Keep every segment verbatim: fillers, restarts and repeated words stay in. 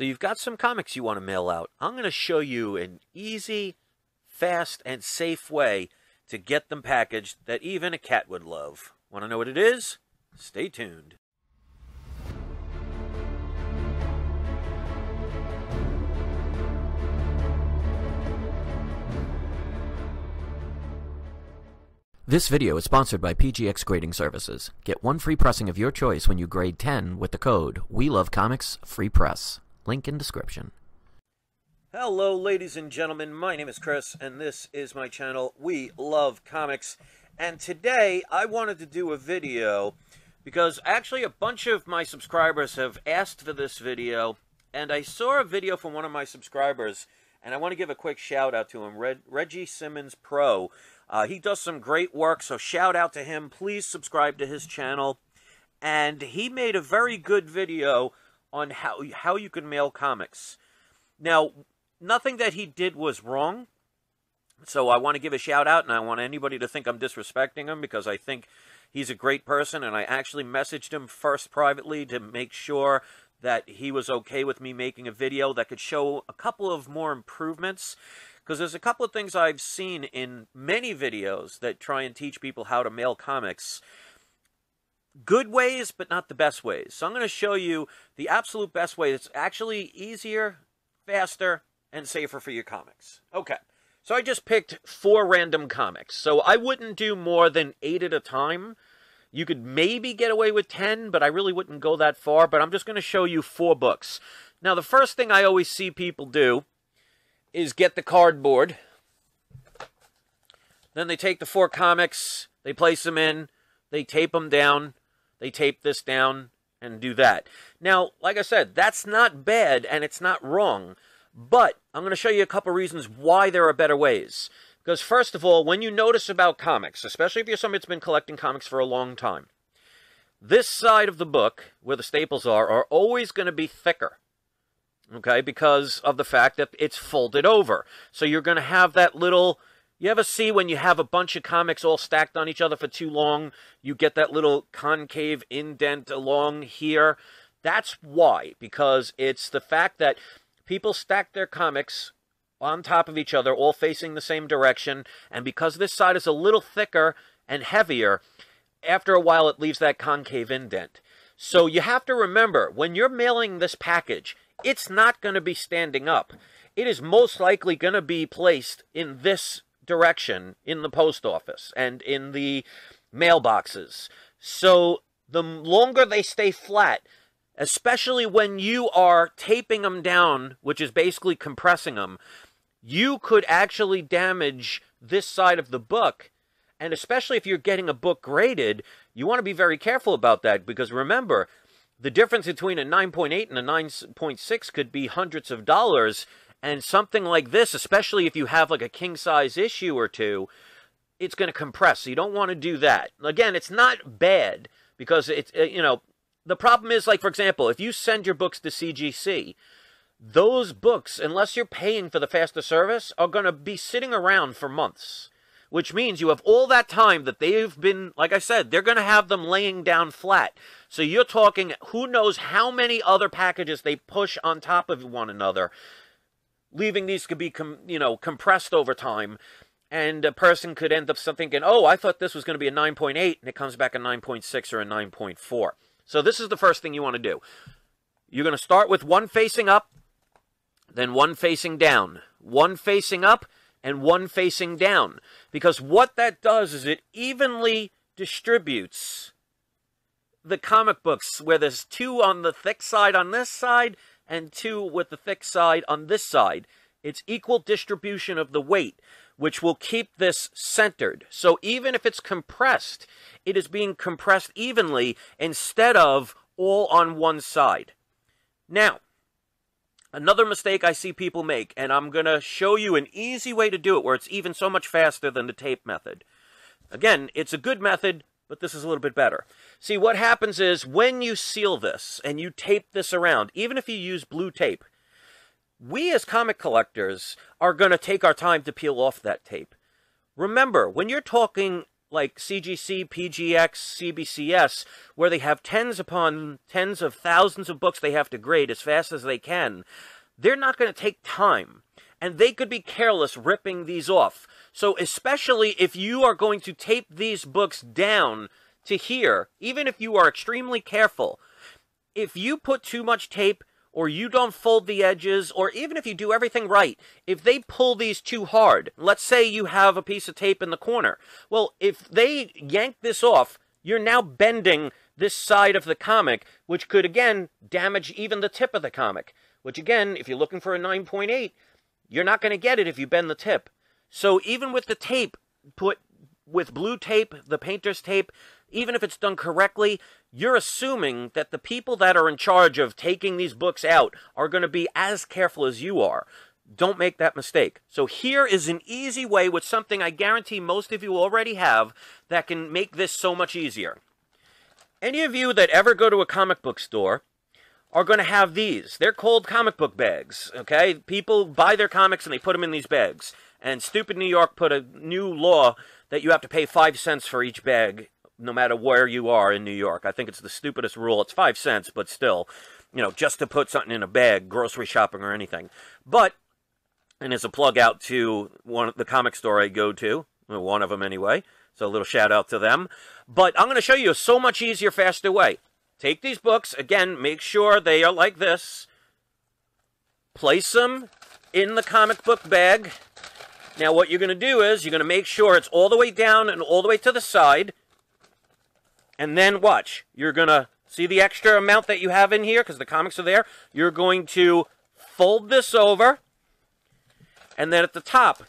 So you've got some comics you want to mail out. I'm going to show you an easy, fast, and safe way to get them packaged that even a cat would love. Want to know what it is? Stay tuned. This video is sponsored by P G X Grading Services. Get one free pressing of your choice when you grade ten with the code WeLoveComicsFreePress. Link in description. Hello ladies and gentlemen, my name is Chris and this is my channel We Love Comics, and today I wanted to do a video because actually a bunch of my subscribers have asked for this video, and I saw a video from one of my subscribers and I want to give a quick shout out to him, Reg Reggie Simmons Pro. Uh, he does some great work, so shout out to him. Please subscribe to his channel. And he made a very good video on how, how you can mail comics. Now, nothing that he did was wrong, so I want to give a shout out, and I want anybody to think I'm disrespecting him, because I think he's a great person, and I actually messaged him first privately to make sure that he was okay with me making a video that could show a couple of more improvements. Because there's a couple of things I've seen in many videos that try and teach people how to mail comics. Good ways, but not the best ways. So I'm going to show you the absolute best way that's actually easier, faster, and safer for your comics. Okay, so I just picked four random comics. So I wouldn't do more than eight at a time. You could maybe get away with ten, but I really wouldn't go that far. But I'm just going to show you four books. Now, the first thing I always see people do is get the cardboard. Then they take the four comics, they place them in, they tape them down, they tape this down, and do that. Now, like I said, that's not bad, and it's not wrong. But I'm going to show you a couple reasons why there are better ways. Because first of all, when you notice about comics, especially if you're somebody that's been collecting comics for a long time, this side of the book, where the staples are, are always going to be thicker. Okay, because of the fact that it's folded over. So you're going to have that little, you ever see when you have a bunch of comics all stacked on each other for too long, you get that little concave indent along here. That's why, because it's the fact that people stack their comics on top of each other, all facing the same direction, and because this side is a little thicker and heavier, after a while it leaves that concave indent. So you have to remember, when you're mailing this package, it's not going to be standing up. It is most likely going to be placed in this direction in the post office and in the mailboxes. So the longer they stay flat, especially when you are taping them down, which is basically compressing them, you could actually damage this side of the book. And especially if you're getting a book graded, you want to be very careful about that, because remember, the difference between a nine point eight and a nine point six could be hundreds of dollars, and something like this, especially if you have like a king-size issue or two, it's going to compress, so you don't want to do that. Again, it's not bad, because it's, you know, the problem is, like, for example, if you send your books to C G C, those books, unless you're paying for the faster service, are going to be sitting around for months, which means you have all that time that they've been, like I said, they're going to have them laying down flat. So you're talking who knows how many other packages they push on top of one another, leaving these could be, com you know, compressed over time. And a person could end up thinking, oh, I thought this was going to be a nine point eight, and it comes back a nine point six or a nine point four. So this is the first thing you want to do. You're going to start with one facing up, then one facing down, one facing up, and one facing down. Because what that does is it evenly distributes the comic books, where there's two on the thick side on this side and two with the thick side on this side. It's equal distribution of the weight, which will keep this centered. So even if it's compressed, it is being compressed evenly instead of all on one side. Now, another mistake I see people make, and I'm going to show you an easy way to do it where it's even so much faster than the tape method. Again, it's a good method, but this is a little bit better. See, what happens is when you seal this and you tape this around, even if you use blue tape, we as comic collectors are going to take our time to peel off that tape. Remember, when you're talking like C G C, P G X, C B C S, where they have tens upon tens of thousands of books they have to grade as fast as they can, they're not going to take time. And they could be careless ripping these off. So especially if you are going to tape these books down to here, even if you are extremely careful, if you put too much tape, or you don't fold the edges, or even if you do everything right, if they pull these too hard, let's say you have a piece of tape in the corner. Well, if they yank this off, you're now bending this side of the comic, which could, again, damage even the tip of the comic. Which, again, if you're looking for a nine point eight, you're not going to get it if you bend the tip. So even with the tape, put with blue tape, the painter's tape, even if it's done correctly, you're assuming that the people that are in charge of taking these books out are going to be as careful as you are. Don't make that mistake. So here is an easy way with something I guarantee most of you already have that can make this so much easier. Any of you that ever go to a comic book store are going to have these. They're called comic book bags, okay? People buy their comics and they put them in these bags. And stupid New York put a new law that you have to pay five cents for each bag, no matter where you are in New York. I think it's the stupidest rule. It's five cents, but still, you know, just to put something in a bag, grocery shopping or anything. But, and as a plug out to one of the comic store I go to, one of them anyway, so a little shout out to them. But I'm going to show you a so much easier, faster way. Take these books, again, make sure they are like this. Place them in the comic book bag. Now what you're going to do is you're going to make sure it's all the way down and all the way to the side. And then watch, you're going to see the extra amount that you have in here because the comics are there. You're going to fold this over. And then at the top,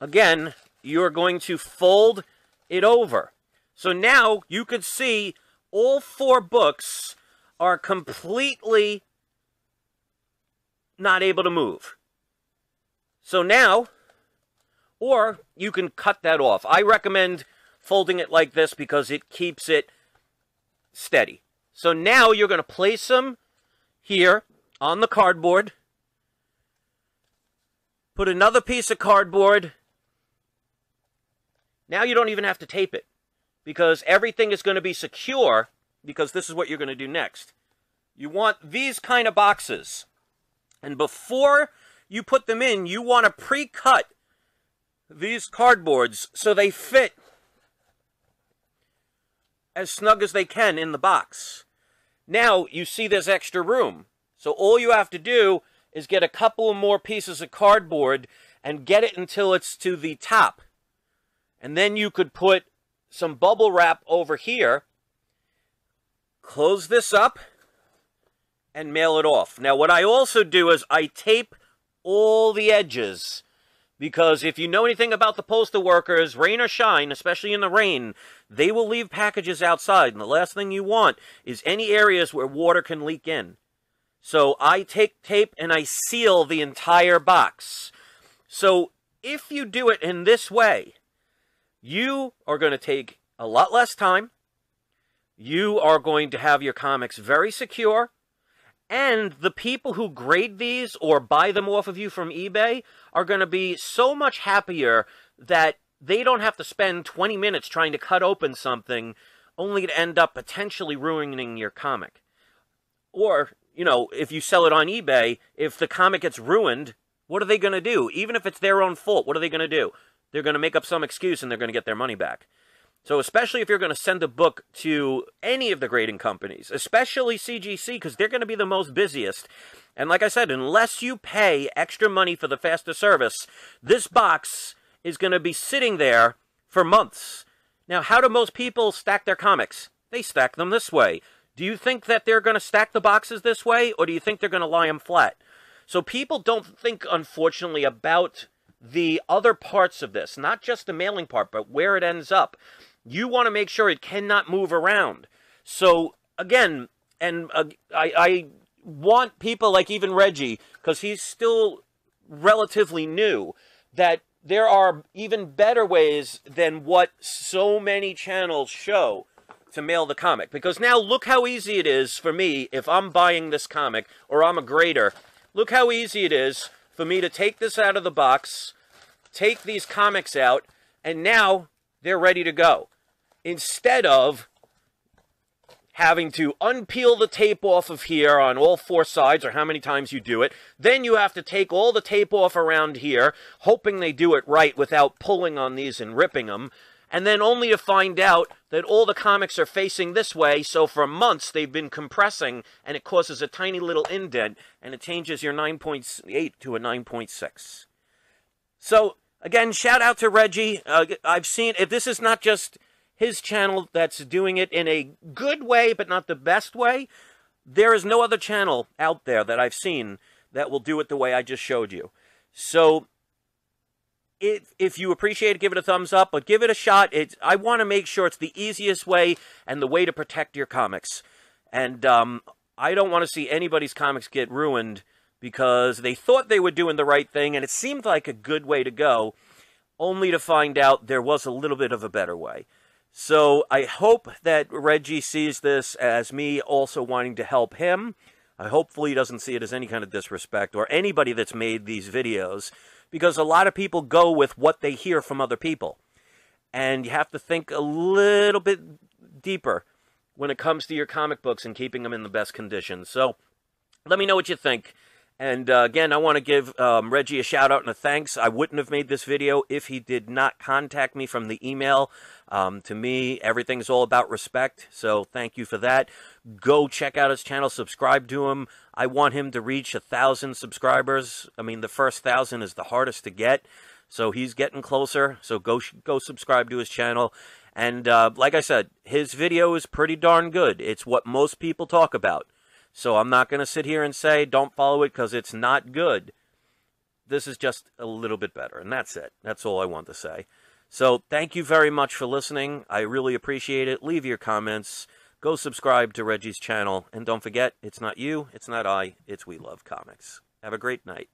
again, you're going to fold it over. So now you could see all four books are completely not able to move. So now, or you can cut that off. I recommend folding it like this because it keeps it steady. So now you're going to place them here on the cardboard. Put another piece of cardboard. Now you don't even have to tape it because everything is going to be secure because this is what you're going to do next. You want these kind of boxes. And before you put them in, you want to pre-cut these cardboards so they fit as snug as they can in the box. Now you see there's extra room. So all you have to do is get a couple more pieces of cardboard and get it until it's to the top. And then you could put some bubble wrap over here, close this up, and mail it off. Now what I also do is I tape all the edges. Because if you know anything about the postal workers, rain or shine, especially in the rain, they will leave packages outside. And the last thing you want is any areas where water can leak in. So I take tape and I seal the entire box. So if you do it in this way, you are going to take a lot less time. You are going to have your comics very secure. And the people who grade these or buy them off of you from eBay are going to be so much happier that they don't have to spend twenty minutes trying to cut open something only to end up potentially ruining your comic. Or, you know, if you sell it on eBay, if the comic gets ruined, what are they going to do? Even if it's their own fault, what are they going to do? They're going to make up some excuse and they're going to get their money back. So especially if you're going to send a book to any of the grading companies, especially C G C, because they're going to be the most busiest. And like I said, unless you pay extra money for the faster service, this box is going to be sitting there for months. Now, how do most people stack their comics? They stack them this way. Do you think that they're going to stack the boxes this way, or do you think they're going to lie them flat? So people don't think, unfortunately, about the other parts of this, not just the mailing part, but where it ends up. You want to make sure it cannot move around. So, again, and uh, I, I want people like even Reggie, because he's still relatively new, that there are even better ways than what so many channels show to mail the comic. Because now look how easy it is for me, if I'm buying this comic, or I'm a grader, look how easy it is for me to take this out of the box, take these comics out, and now they're ready to go. Instead of having to unpeel the tape off of here on all four sides, or how many times you do it, then you have to take all the tape off around here, hoping they do it right without pulling on these and ripping them, and then only to find out that all the comics are facing this way, so for months they've been compressing, and it causes a tiny little indent, and it changes your nine point eight to a nine point six. So, again, shout out to Reggie. Uh, I've seen, if this is not just his channel that's doing it in a good way, but not the best way. There is no other channel out there that I've seen that will do it the way I just showed you. So, if, if you appreciate it, give it a thumbs up, but give it a shot. It's, I want to make sure it's the easiest way and the way to protect your comics. And um, I don't want to see anybody's comics get ruined because they thought they were doing the right thing, and it seemed like a good way to go, only to find out there was a little bit of a better way. So I hope that Reggie sees this as me also wanting to help him. I hopefully he doesn't see it as any kind of disrespect or anybody that's made these videos, because a lot of people go with what they hear from other people. And you have to think a little bit deeper when it comes to your comic books and keeping them in the best condition. So let me know what you think. And uh, again, I want to give um, Reggie a shout out and a thanks. I wouldn't have made this video if he did not contact me from the email. Um, to me, everything's all about respect. So thank you for that. Go check out his channel. Subscribe to him. I want him to reach a thousand subscribers. I mean, the first thousand is the hardest to get. So he's getting closer. So go, go subscribe to his channel. And uh, like I said, his video is pretty darn good. It's what most people talk about. So I'm not going to sit here and say, don't follow it because it's not good. This is just a little bit better, and that's it. That's all I want to say. So thank you very much for listening. I really appreciate it. Leave your comments. Go subscribe to Reggie's channel. And don't forget, it's not you, it's not I, it's We Love Comics. Have a great night.